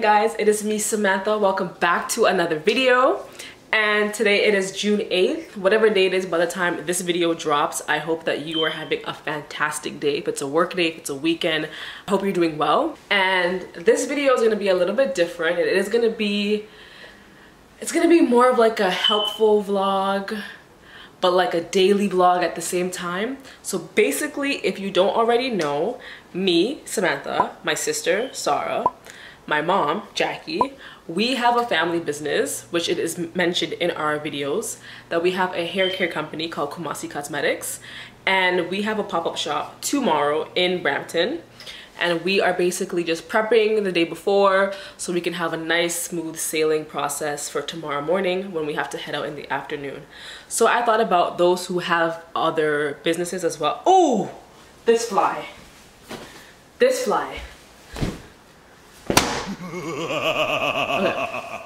Guys, it is me, Samantha. Welcome back to another video, and today it is June 8th. Whatever day it is by the time this video drops, I hope that you are having a fantastic day. If it's a work day, if it's a weekend, I hope you're doing well. And this video is going to be a little bit different. It is going to be more of like a helpful vlog, but like a daily vlog at the same time. So basically, if you don't already know, me, Samantha, my sister Sarah, my mom, Jackie, we have a family business, which it is mentioned in our videos, that we have a hair care company called Kumasi Cosmetics, and we have a pop-up shop tomorrow in Brampton. And we are basically just prepping the day before so we can have a nice smooth sailing process for tomorrow morning when we have to head out in the afternoon. So I thought about those who have other businesses as well. Oh, this fly. This fly. Okay.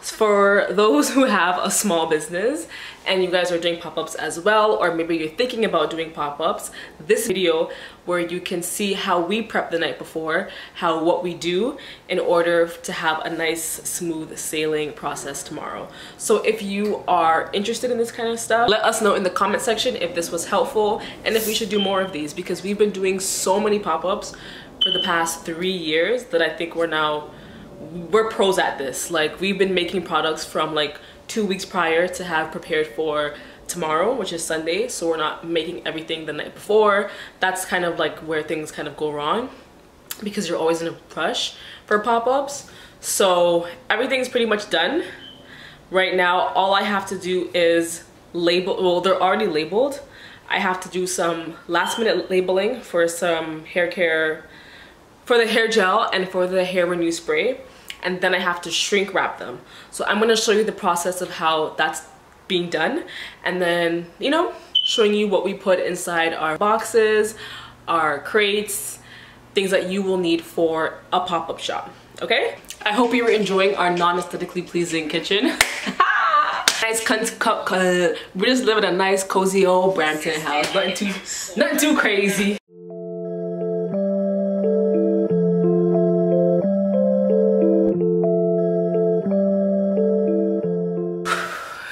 For those who have a small business and you guys are doing pop-ups as well, or maybe you're thinking about doing pop-ups, this video where you can see how we prep the night before, what we do in order to have a nice smooth sailing process tomorrow. So if you are interested in this kind of stuff, let us know in the comment section if this was helpful and if we should do more of these, because we've been doing so many pop-ups for the past 3 years that I think we're pros at this. Like, we've been making products from like 2 weeks prior to have prepared for tomorrow, which is Sunday, so we're not making everything the night before. That's kind of like where things kind of go wrong, because you're always in a rush for pop-ups. So everything's pretty much done right now. All I have to do is label. Well, they're already labeled. I have to do some last minute labeling for some hair care, for the hair gel and for the hair renew spray, and then I have to shrink wrap them. So I'm gonna show you the process of how that's being done, and then, you know, showing you what we put inside our boxes, our crates, things that you will need for a pop-up shop, okay? I hope you were enjoying our non-aesthetically pleasing kitchen. Nice cup, we're just living a nice cozy old Brampton house, nothing too crazy.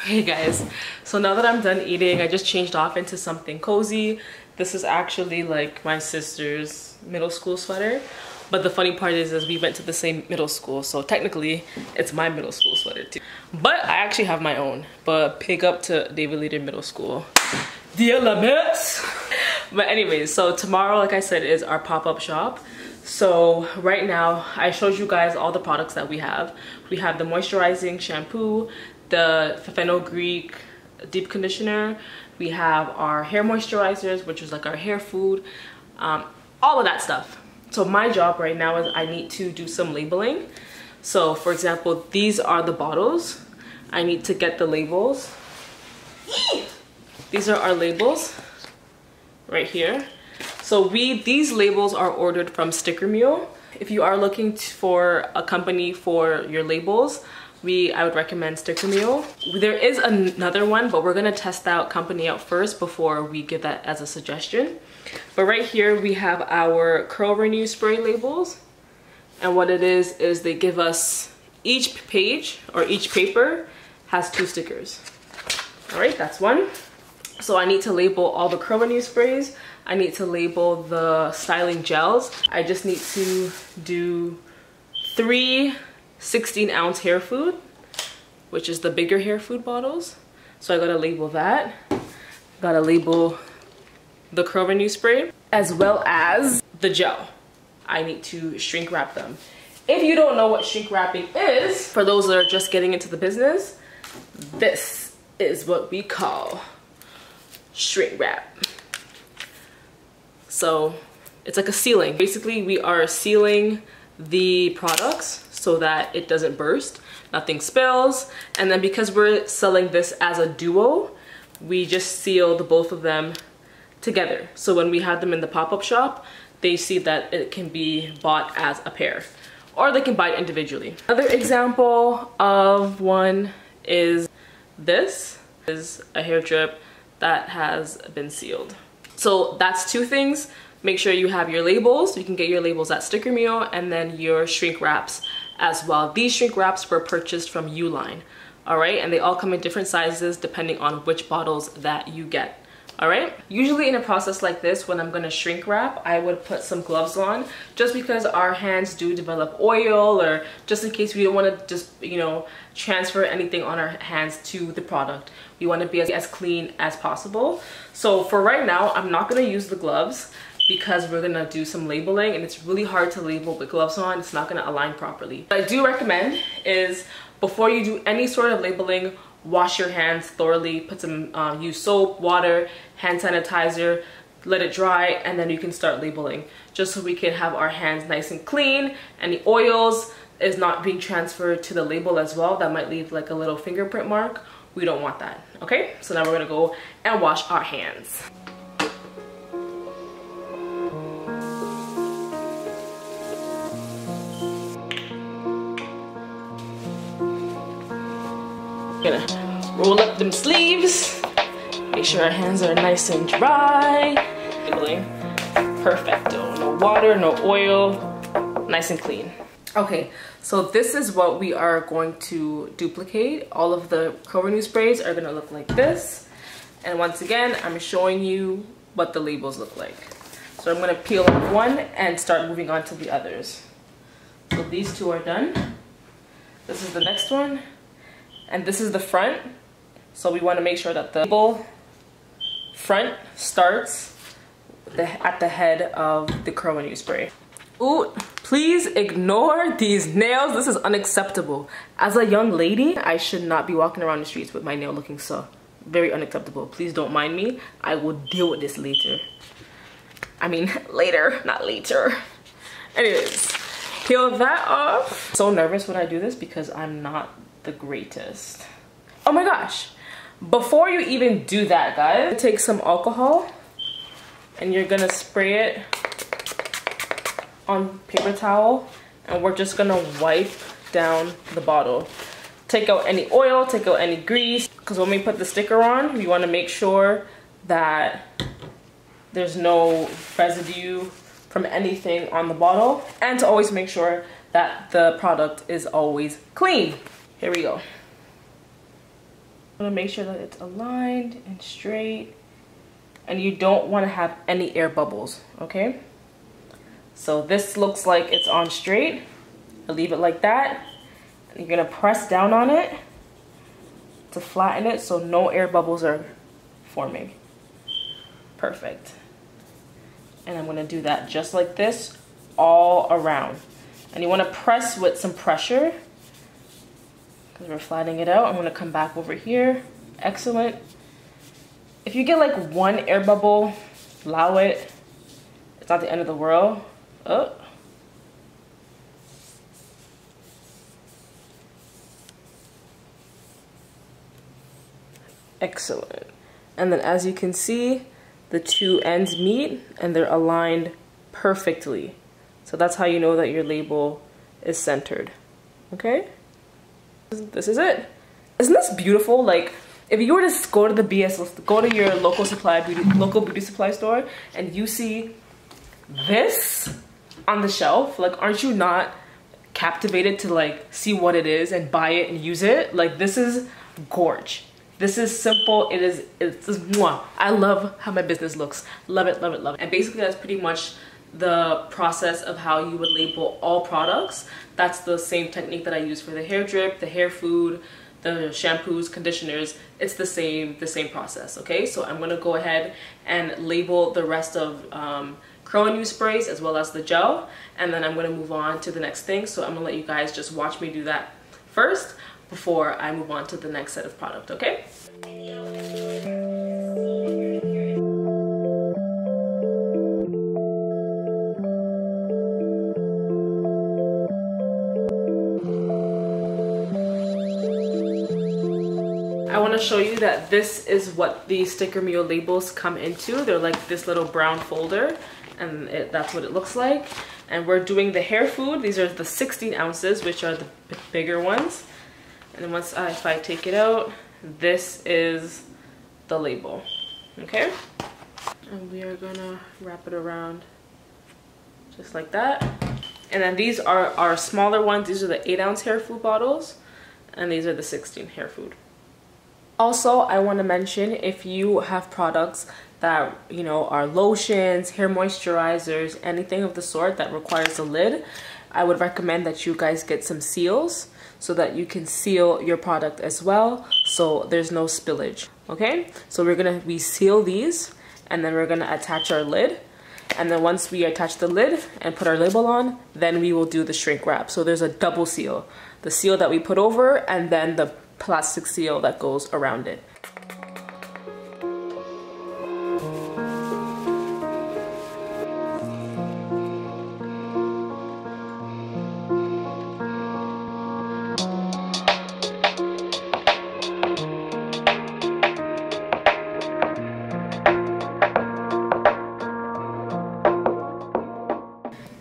Hey guys, so now that I'm done eating, I just changed off into something cozy. This is actually like my sister's middle school sweater, but the funny part is we went to the same middle school, so technically it's my middle school sweater too. But I actually have my own, but pick up to David Leader Middle School. Dear laments! But anyways, so tomorrow, like I said, is our pop-up shop. So right now, I showed you guys all the products that we have. We have the moisturizing shampoo, the Fenugreek deep conditioner, we have our hair moisturizers, which is like our hair food, all of that stuff. So my job right now is I need to do some labeling. So for example, these are the bottles. I need to get the labels. These are our labels right here. So these labels are ordered from Sticker Mule. If you are looking for a company for your labels, I would recommend Sticker Mule. There is another one, but we're gonna test that company out first before we give that as a suggestion. But right here we have our Curl Renew spray labels, and what it is they give us each page or each paper has 2 stickers. All right, that's one. So I need to label all the Curl Renew sprays. I need to label the styling gels. I just need to do 3 16-ounce hair food, which is the bigger hair food bottles. So I gotta label that. Gotta label the Curl Renew spray as well as the gel. I need to shrink wrap them. If you don't know what shrink wrapping is, for those that are just getting into the business, this is what we call shrink wrap. So it's like a sealing. Basically, we are sealing the products so that it doesn't burst, nothing spills. And then because we're selling this as a duo, we just seal the both of them together. So when we have them in the pop-up shop, they see that it can be bought as a pair, or they can buy it individually. Another example of one is this. This is a hair drip that has been sealed. So that's 2 things. Make sure you have your labels. You can get your labels at Sticker Mule, and then your shrink wraps as well. These shrink wraps were purchased from Uline, all right? And they all come in different sizes depending on which bottles that you get, all right? Usually in a process like this, when I'm gonna shrink wrap, I would put some gloves on, just because our hands do develop oil, or just in case we don't wanna just, you know, transfer anything on our hands to the product. We wanna be as clean as possible. So for right now, I'm not gonna use the gloves, because we're gonna do some labeling, and it's really hard to label with gloves on. It's not gonna align properly. What I do recommend is, before you do any sort of labeling, wash your hands thoroughly, put some use soap, water, hand sanitizer, let it dry, and then you can start labeling, just so we can have our hands nice and clean, and the oils is not being transferred to the label as well. That might leave like a little fingerprint mark. We don't want that, okay? So now we're gonna go and wash our hands. Gonna roll up them sleeves, make sure our hands are nice and dry. Perfecto, no water, no oil, nice and clean. Okay, so this is what we are going to duplicate. All of the Curl Renew sprays are gonna look like this. And once again, I'm showing you what the labels look like. So I'm gonna peel off one and start moving on to the others. So these 2 are done. This is the next one. And this is the front, so we want to make sure that the label front starts at the head of the Curl Renew spray. Ooh, please ignore these nails. This is unacceptable. As a young lady, I should not be walking around the streets with my nail looking so. Very unacceptable. Please don't mind me. I will deal with this later. I mean, later, not later. Anyways, peel that off. So nervous when I do this because I'm not the greatest. Oh my gosh, before you even do that, guys, take some alcohol and you're gonna spray it on paper towel, and we're just gonna wipe down the bottle. Take out any oil, take out any grease, because when we put the sticker on, we want to make sure that there's no residue from anything on the bottle, and to always make sure that the product is always clean. Here we go. I'm gonna make sure that it's aligned and straight, and you don't want to have any air bubbles, okay? So this looks like it's on straight. I'll leave it like that. And you're gonna press down on it to flatten it so no air bubbles are forming. Perfect. And I'm gonna do that just like this all around. And you want to press with some pressure, because we're flattening it out. I'm gonna come back over here. Excellent. If you get like 1 air bubble, allow it. It's not the end of the world. Oh. Excellent. And then as you can see, the 2 ends meet and they're aligned perfectly. So that's how you know that your label is centered, okay? This is it. Isn't this beautiful? Like, if you were to go to the BS, go to your local beauty supply store, and you see this on the shelf, like, aren't you not captivated to like see what it is and buy it and use it? Like, this is gorge. This is simple. It's mwah. I love how my business looks. Love it, love it, love it. And basically, that's pretty much the process of how you would label all products. That's the same technique that I use for the hair drip, the hair food, the shampoos, conditioners. It's the same process, okay? So I'm gonna go ahead and label the rest of curl and use sprays as well as the gel, and then I'm gonna move on to the next thing. So I'm gonna let you guys just watch me do that first before I move on to the next set of product, okay? I want to show you that this is what the Sticker Mule labels come into. They're like this little brown folder, and that's what it looks like. And we're doing the hair food. These are the 16 ounces, which are the bigger ones. And then once if I take it out, this is the label, okay? And we are gonna wrap it around just like that. And then these are our smaller ones. These are the 8-ounce hair food bottles, and these are the 16 hair food. Also, I want to mention, if you have products that, you know, are lotions, hair moisturizers, anything of the sort that requires a lid, I would recommend that you guys get some seals so that you can seal your product as well, so there's no spillage, okay? So we seal these, and then we're gonna attach our lid. And then once we attach the lid and put our label on, then we will do the shrink wrap. So there's a double seal, the seal that we put over and then the plastic seal that goes around it.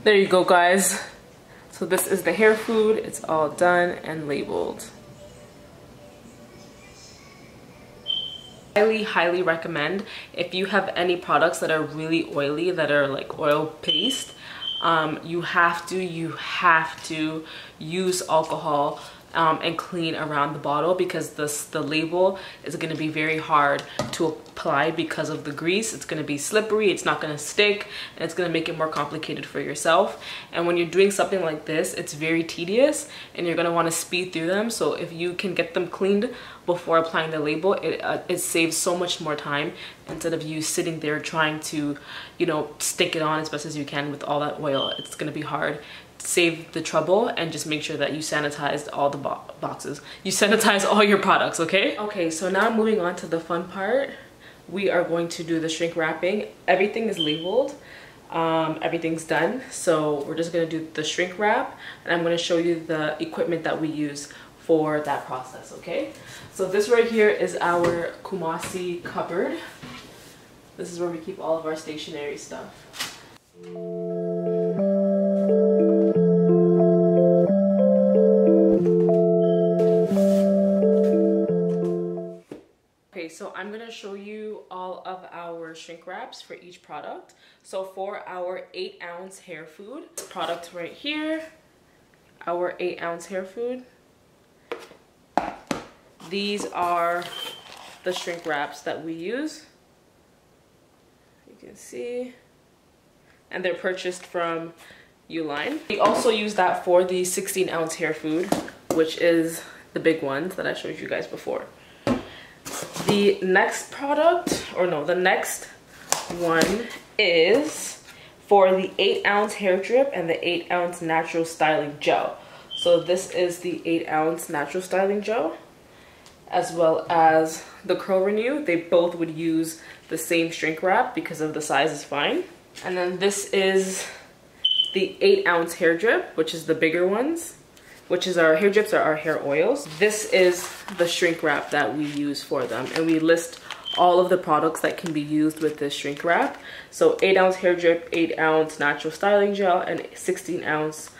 There you go, guys. So this is the hair food. It's all done and labeled. Highly recommend, if you have any products that are really oily, that are like oil paste, you have to use alcohol and clean around the bottle, because the label is going to be very hard to apply because of the grease. It's going to be slippery, it's not going to stick, and it's going to make it more complicated for yourself. And when you're doing something like this, it's very tedious, and you're going to want to speed through them. So if you can get them cleaned before applying the label, it saves so much more time, instead of you sitting there trying to, you know, stick it on as best as you can with all that oil. It's going to be hard. Save the trouble, and just make sure that you sanitized all the boxes. You sanitize all your products, okay? Okay, so now moving on to the fun part. We are going to do the shrink wrapping. Everything is labeled. Everything's done. So we're just gonna do the shrink wrap, and I'm gonna show you the equipment that we use for that process, okay? So this right here is our Kumasi cupboard. This is where we keep all of our stationery stuff. So I'm going to show you all of our shrink wraps for each product. So for our 8-ounce hair food, this product right here, our 8-ounce hair food, these are the shrink wraps that we use. You can see, and they're purchased from Uline. We also use that for the 16-ounce hair food, which is the big ones that I showed you guys before. The next product, or no, the next one is for the 8-ounce hair drip and the 8-ounce natural styling gel. So this is the 8-ounce natural styling gel, as well as the curl renew. They both would use the same shrink wrap because of the size is fine. And then this is the 8-ounce hair drip, which is the bigger ones, which is our hair drips or our hair oils. This is the shrink wrap that we use for them, and we list all of the products that can be used with this shrink wrap. So 8-ounce hair drip, 8-ounce natural styling gel, and 16-ounce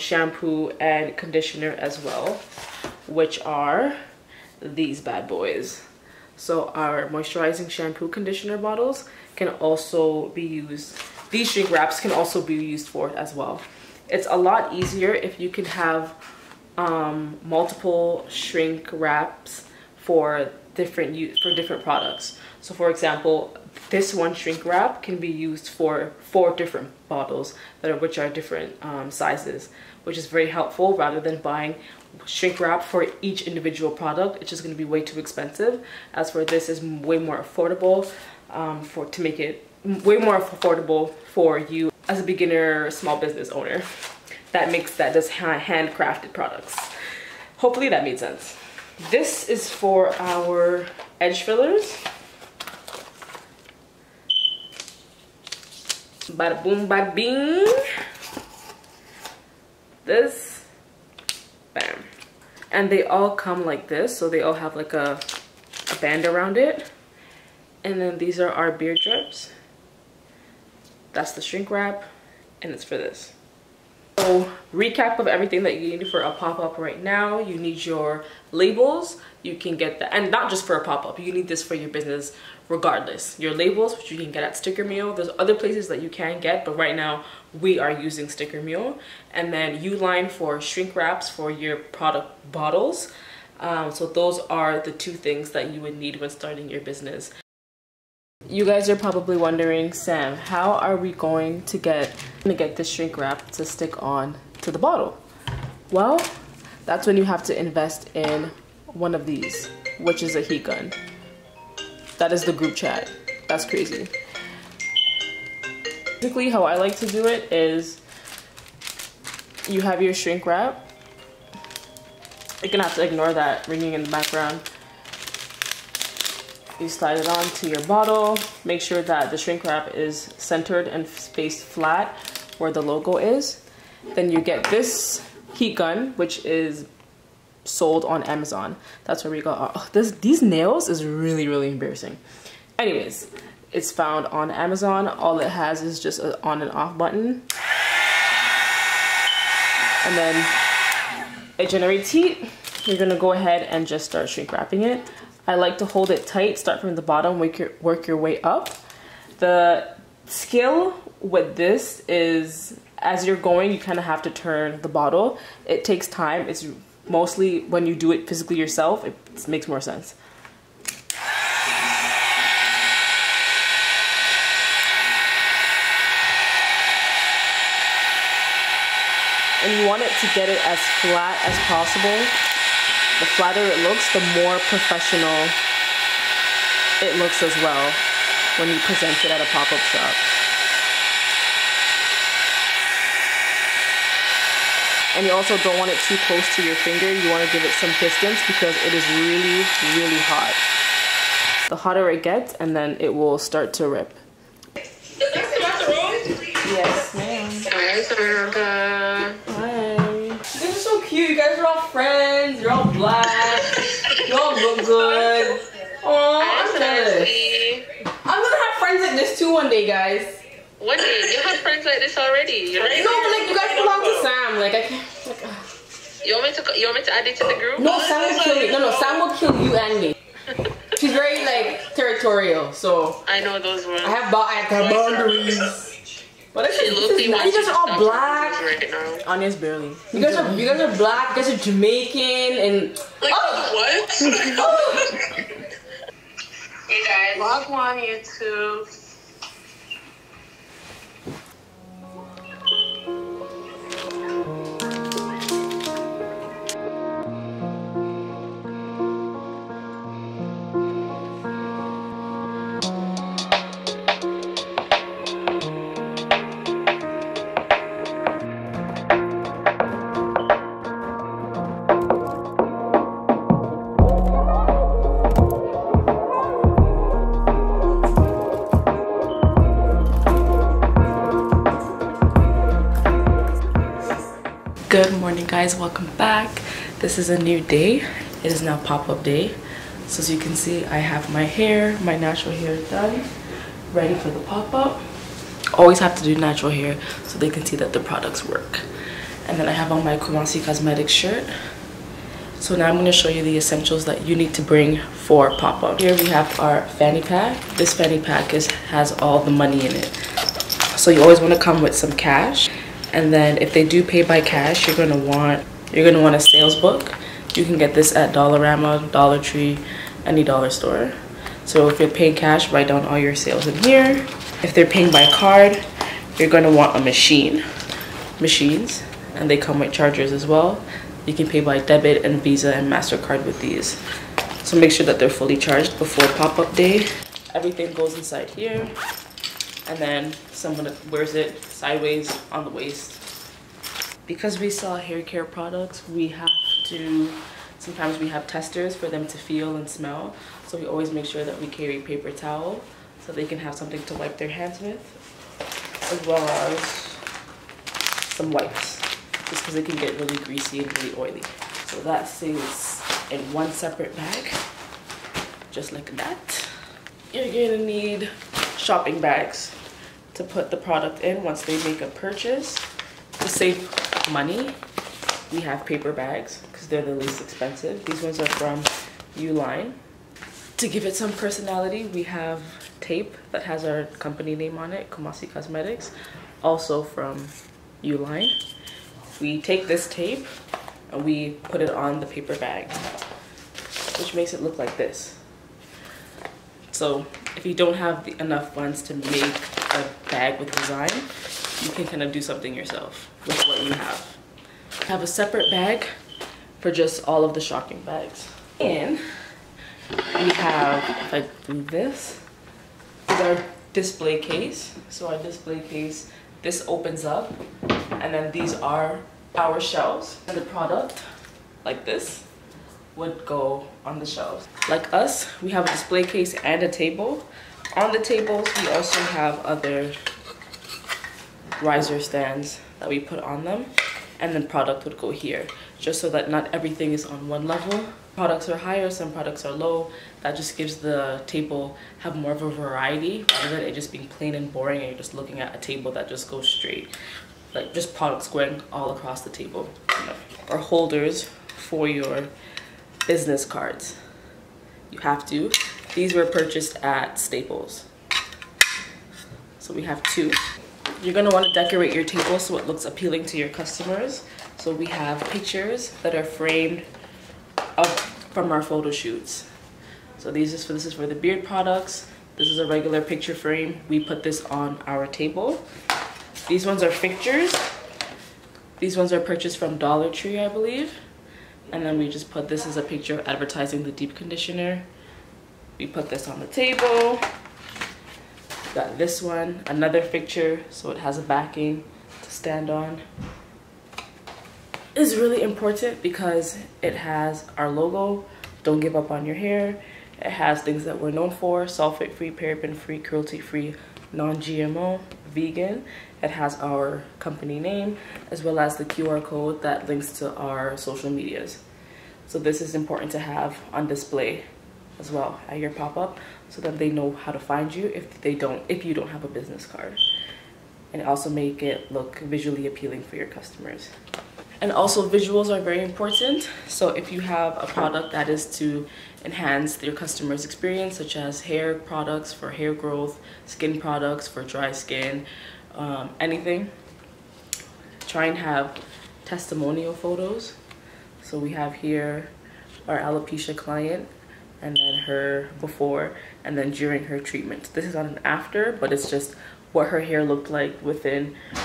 shampoo and conditioner as well. which are these bad boys. So our moisturizing shampoo conditioner bottles can also be used. These shrink wraps can also be used for it as well. It's a lot easier if you can have multiple shrink wraps for different use, for different products. So for example, this one shrink wrap can be used for 4 different bottles that are, which are different sizes, which is very helpful rather than buying shrink wrap for each individual product. It's just going to be way too expensive. As for this, is way more affordable to make it way more affordable for you as a beginner small business owner that does handcrafted products. Hopefully that made sense. This is for our edge fillers. Bada boom, bada bing. This, bam. And they all come like this, so they all have like a band around it. And then these are our beard drips. That's the shrink wrap, and it's for this. So, recap of everything that you need for a pop-up right now. You need your labels. You can get that, and not just for a pop-up, you need this for your business regardless. Your labels, which you can get at Sticker Mule. There's other places that you can get, but right now we are using Sticker Mule. And then Uline for shrink wraps for your product bottles. So those are the 2 things that you would need when starting your business. You guys are probably wondering, Sam, how are we going to get this shrink wrap to stick on to the bottle? Well, that's when you have to invest in one of these, which is a heat gun. That is the group chat. That's crazy. Basically, how I like to do it is you have your shrink wrap. You're gonna have to ignore that ringing in the background. You slide it on to your bottle. Make sure that the shrink wrap is centered and spaced flat where the logo is. Then you get this heat gun, which is sold on Amazon. That's where we got our, these nails is really, really embarrassing. Anyways, it's found on Amazon. All it has is just an on and off button. And then it generates heat. You're gonna go ahead and just start shrink wrapping it. I like to hold it tight, start from the bottom, work your way up. The skill with this is, as you're going, you kind of have to turn the bottle. It takes time. It's mostly when you do it physically yourself, it makes more sense. And you want it to get it as flat as possible. The flatter it looks, the more professional it looks as well when you present it at a pop-up shop. And you also don't want it too close to your finger. You want to give it some distance because it is really, really hot. The hotter it gets, and then it will start to rip. Is this the bathroom? Yes, ma'am. Hi, Samantha. You guys are all friends, you're all black, you all look good. Oh, I'm gonna have friends like this too one day, guys. One day? You have friends like this already? You're right. No, like you guys belong to Sam, like I can't, like you want me to add it to the group? No, Sam will kill me. No, Sam will kill you and me. She's very like territorial, so I know those words. I have boundaries. But you guys are all black. Right, honest, barely. You guys are black. You guys are Jamaican and. Like, oh, what? Oh. Hey guys, vlog one YouTube. Good morning, guys. Welcome back. This is a new day. It is now pop-up day. So as you can see, I have my hair, my natural hair done, ready for the pop-up. Always have to do natural hair so they can see that the products work. And then I have on my Kumasi Cosmetics shirt. So now I'm going to show you the essentials that you need to bring for pop-up. Here we have our fanny pack. This fanny pack has all the money in it. So you always want to come with some cash. And then if they do pay by cash, you're going to want a sales book. You can get this at Dollarama, Dollar Tree, any dollar store. So if you're paying cash, write down all your sales in here. If they're paying by card, you're going to want a machines, and they come with chargers as well. You can pay by debit and Visa and MasterCard with these. So make sure that they're fully charged before pop-up day. Everything goes inside here. And then someone wears it sideways on the waist. Because we sell hair care products, sometimes we have testers for them to feel and smell. So we always make sure that we carry paper towel so they can have something to wipe their hands with, as well as some wipes, just because it can get really greasy and really oily. So that stays in one separate bag, just like that. You're gonna need shopping bags to put the product in once they make a purchase. To save money, we have paper bags because they're the least expensive. These ones are from Uline. To give it some personality, we have tape that has our company name on it, Kumasi Cosmetics, also from Uline. We take this tape and we put it on the paper bag, which makes it look like this. So if you don't have enough funds to make a bag with design, you can kind of do something yourself with what you have. I have a separate bag for just all of the shopping bags. And we have, if I do this, is our display case. So our display case, this opens up, and then these are our shelves. And the product, like this, would go on the shelves. Like us, we have a display case and a table. On the tables, we also have other riser stands that we put on them, and then product would go here, just so that not everything is on one level. Products are higher, some products are low. That just gives the table have more of a variety rather than it just being plain and boring and you're just looking at a table that just goes straight, like just products going all across the table. Or holders for your business cards. You have to. These were purchased at Staples. So we have two. You're going to want to decorate your table so it looks appealing to your customers. So we have pictures that are framed up from our photo shoots. So this is for the beard products. This is a regular picture frame. We put this on our table. These ones are fixtures. These ones are purchased from Dollar Tree, I believe. And then we just put this as a picture of advertising the deep conditioner. We put this on the table. Got this one, another picture, so it has a backing to stand on. It's really important because it has our logo, Don't Give Up on Your Hair. It has things that we're known for: sulfate free, paraben free, cruelty free, non-GMO, vegan. It has our company name, as well as the QR code that links to our social medias. So this is important to have on display as well at your pop-up, so that they know how to find you if you don't have a business card, and also make it look visually appealing for your customers. And also, visuals are very important. So if you have a product that is to enhance your customer's experience, such as hair products for hair growth, skin products for dry skin, anything, try and have testimonial photos. So we have here our alopecia client, and then her before, and then during her treatment. This is not an after, but it's just what her hair looked like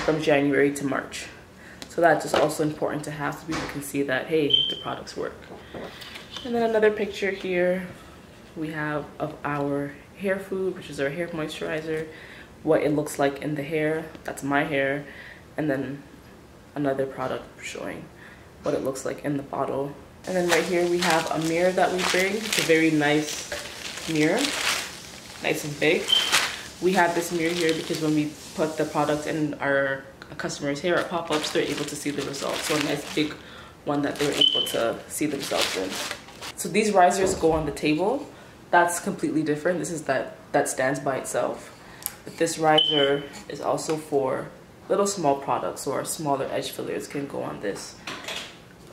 from January to March. So that's just also important to have, so people can see that, hey, the products work. And then another picture here we have of our hair food, which is our hair moisturizer, what it looks like in the hair. That's my hair. And then another product showing what it looks like in the bottle. And then right here we have a mirror that we bring. It's a very nice mirror, nice and big. We have this mirror here because when we put the product in our customers' hair at pop-ups, they're able to see the results. So a nice big one that they're able to see themselves in. So these risers go on the table. That's completely different. This is that stands by itself. But this riser is also for little small products, or smaller edge fillers can go on this.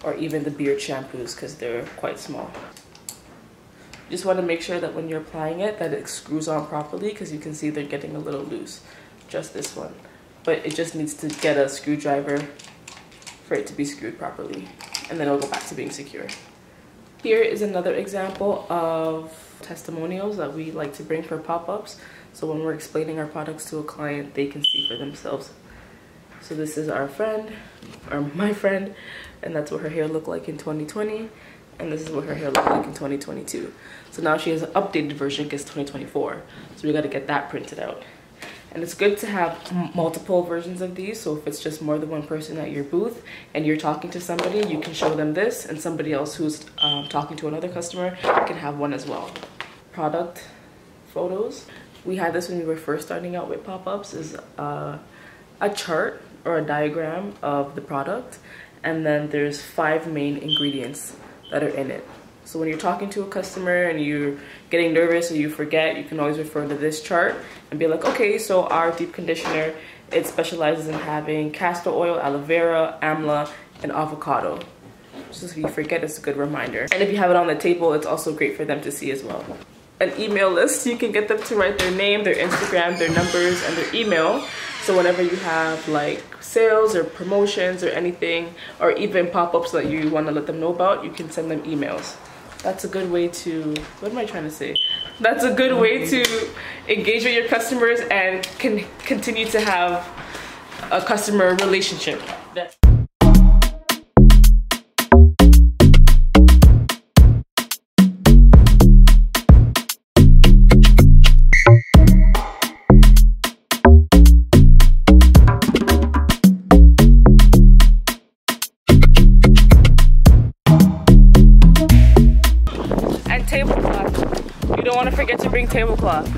or even the beard shampoos because they're quite small. You just want to make sure that when you're applying it that it screws on properly, because you can see they're getting a little loose, just this one. But it just needs to get a screwdriver for it to be screwed properly, and then it'll go back to being secure. Here is another example of testimonials that we like to bring for pop-ups, so when we're explaining our products to a client, they can see for themselves. So this is our friend, or my friend, and that's what her hair looked like in 2020, and this is what her hair looked like in 2022. So now she has an updated version because 2024, so we got to get that printed out. And it's good to have multiple versions of these, so if it's just more than one person at your booth and you're talking to somebody, you can show them this, and somebody else who's talking to another customer can have one as well. Product photos. We had this when we were first starting out with pop-ups, is a chart or a diagram of the product, and then there's 5 main ingredients that are in it. So when you're talking to a customer and you're getting nervous or you forget, you can always refer to this chart and be like, okay, so our deep conditioner, it specializes in having castor oil, aloe vera, amla, and avocado. So if you forget, it's a good reminder. And if you have it on the table, it's also great for them to see as well. An email list, you can get them to write their name, their Instagram, their numbers, and their email. So whenever you have like sales or promotions or anything, or even pop-ups that you want to let them know about, you can send them emails. That's a good way to, what am I trying to say? That's a good way to engage with your customers and can continue to have a customer relationship. You don't want to forget to bring tablecloth.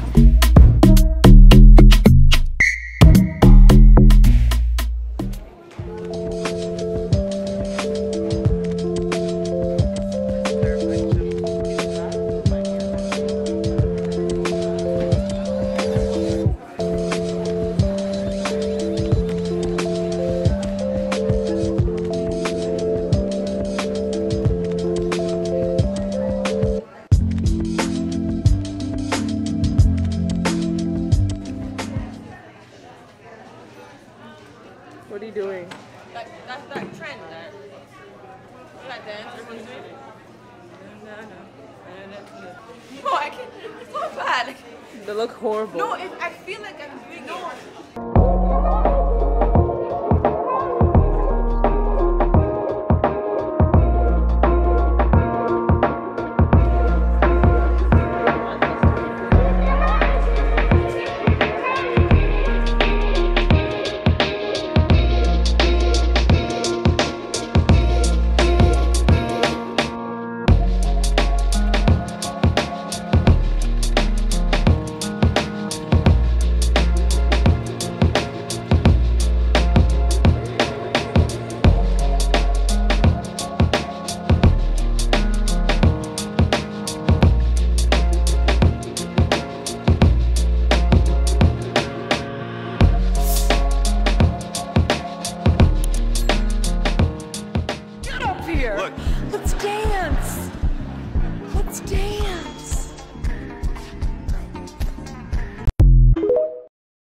What are you doing? That's that trend that like dance, everyone's doing it. No, I can't. It's not bad. They look horrible. No, I feel like I'm doing it.